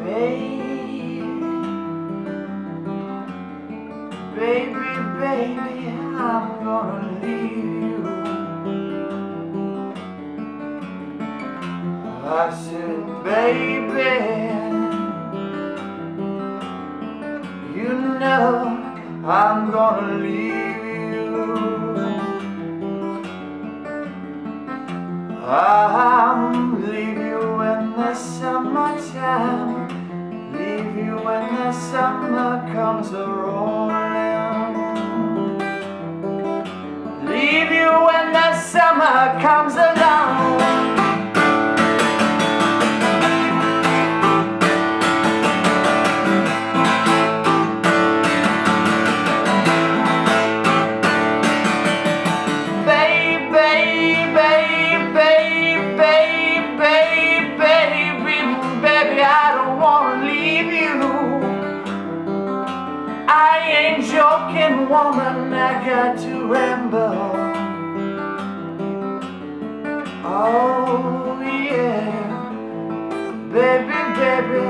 Baby, baby, baby, I'm gonna leave you. I said, baby, you know I'm gonna leave you. I'm leaving you in the summertime, leave you when the summer comes a-rolling, leave you when the summer comes along. Joking woman, I got to ramble. Oh yeah, baby, baby,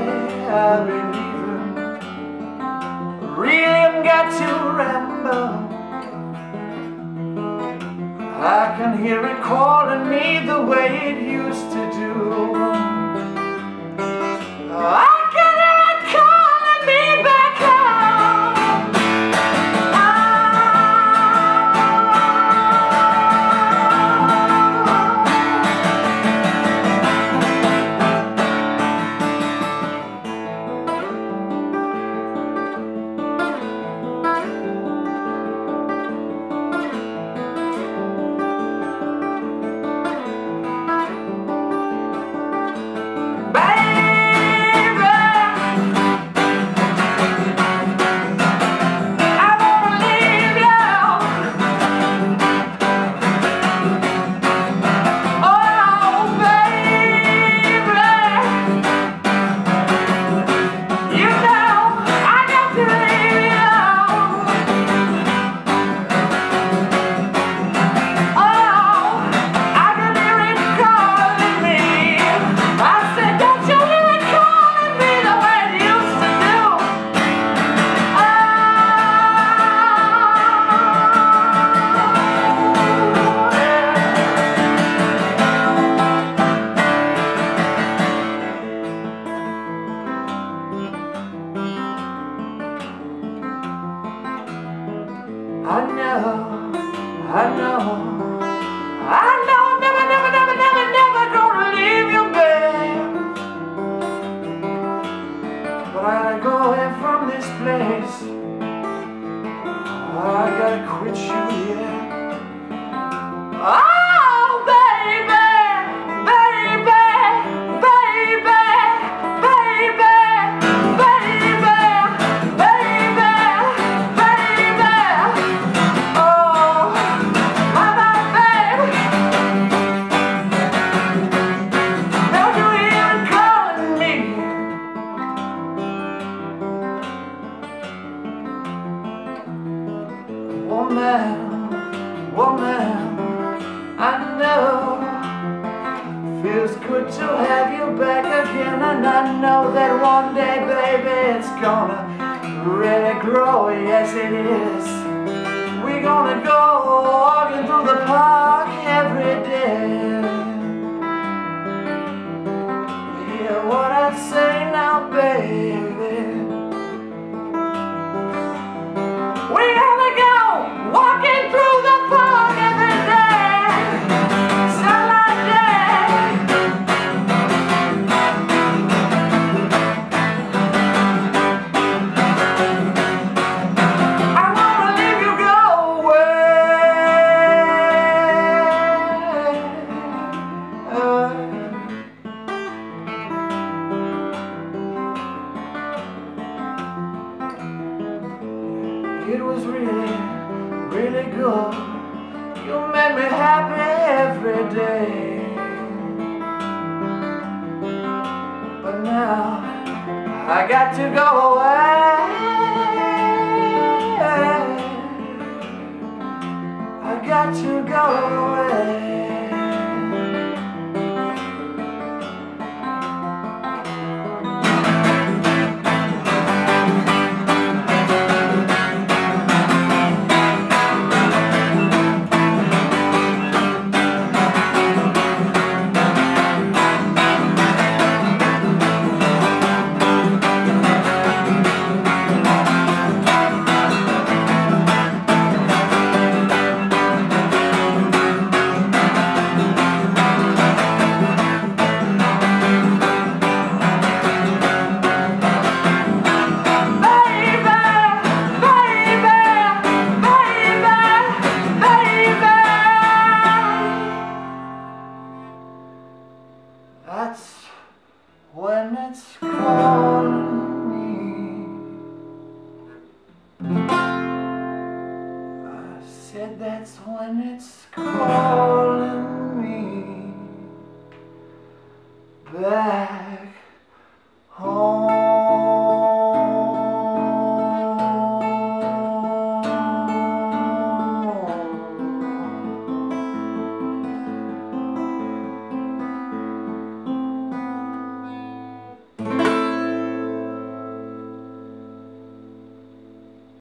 I believe him. Really got to ramble. I can hear it calling me the way it used to do. I can hear it calling me back home. I know, I know, I know, never, never, never, never, never gonna leave you, babe. But I gotta go away from this place. I gotta quit you, yeah. Oh, baby, baby, baby, woman, woman, I know feels good to have you back again, and I know that one day, baby, it's gonna really grow. Yes, it is. We're gonna go walking through the park every day. Hear what I say now, baby. It was really, really good. You made me happy every day. But now I got to go away. I got to go away. and it's calling me. I said that's when it's calling me back.